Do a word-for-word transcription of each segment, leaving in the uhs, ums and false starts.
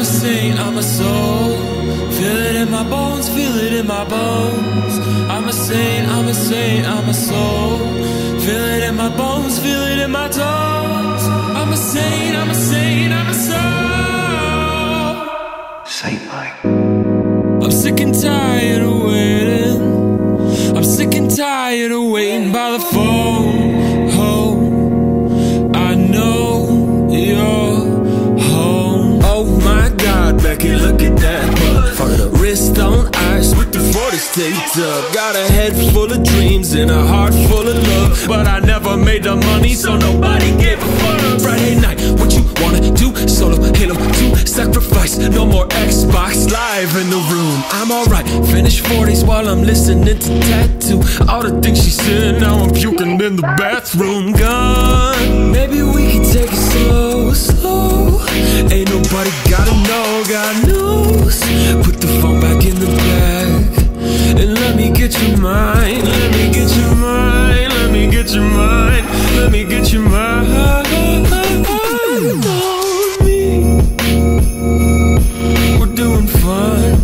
a saint, I'm a soul. Feel it in my bones, feel it in my bones. I'm a saint, I'm a saint, I'm a soul. Feel it in my bones, feel it in my toes. I'm a saint, I'm a saint, I'm a soul. Saintlike. I'm sick and tired of waiting. I'm sick and tired of waiting by the phone. Look at that, wrist on ice with the forty staked up. Got a head full of dreams and a heart full of love, but I never made the money, so nobody gave a fuck. Friday night, what you wanna do? Solo, Halo two, sacrifice. No more Xbox Live in the room. I'm alright, finish forties while I'm listening to Tattoo. All the things she said, now I'm puking in the bathroom. Gone, maybe we can take it slow, slow. Ain't nobody gotta know. God knows. Put the phone back in the bag and let me get your mind. Let me get your mind. Let me get your mind. Let me get your mind. On me. We're doing fine.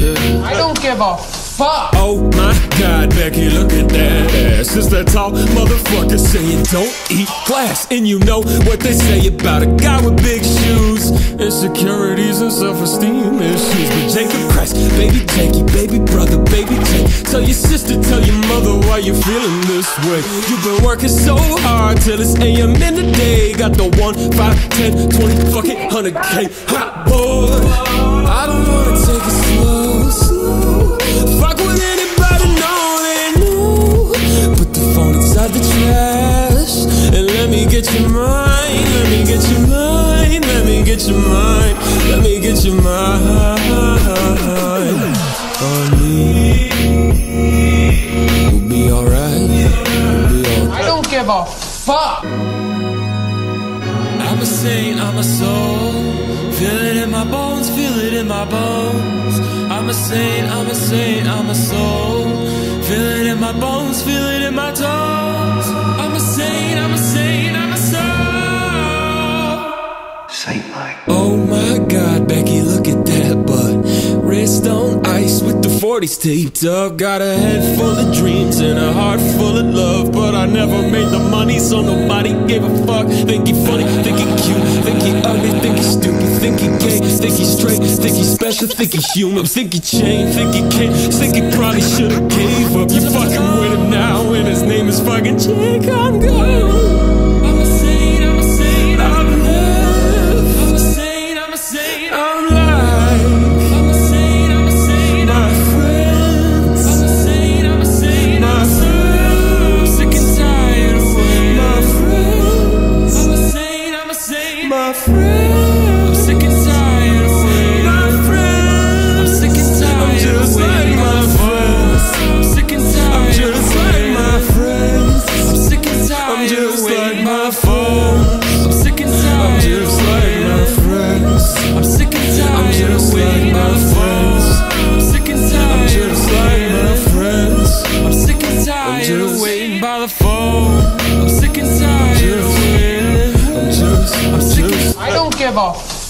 Yeah. I don't give a fuck. Oh my God, Becky, look at that ass. It's that tall motherfucker saying don't eat glass, and you know what they say about a guy with big shoes. Insecurities and self-esteem issues. But Jacob Christ, baby Jakey, baby brother, baby Jake. Tell your sister, tell your mother why you're feeling this way. You've been working so hard till it's a m in the day. Got the one, five, ten, twenty, fucking one hundred K. Hot boy, I don't wanna take it slow, slow. Fuck with anybody, no they know. Put the phone inside the trash and let me get your mind. Let me get your mind. Let me get your mind, let me get your mind on me. We'll be alright, we'll be alright. I don't give a fuck. I'm a saint, I'm a soul. Feel it in my bones, feel it in my bones. I'm a saint, I'm a saint, I'm a soul. Feel it in my bones, feel it in my toes. I'm a saint, I'm a saint, I'm a soul. Oh my God, Becky, look at that butt. Wrist on ice with the forties taped up. Got a head full of dreams and a heart full of love, but I never made the money, so nobody gave a fuck. Think he funny, think he cute, think he ugly, think he stupid, think he gay, think he straight, think he special, think he human, think he changed, think he can't, think he probably should've gave up. You fucking with him now, and his name is fucking Jake. I'm gone.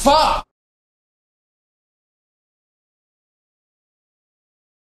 Fuck!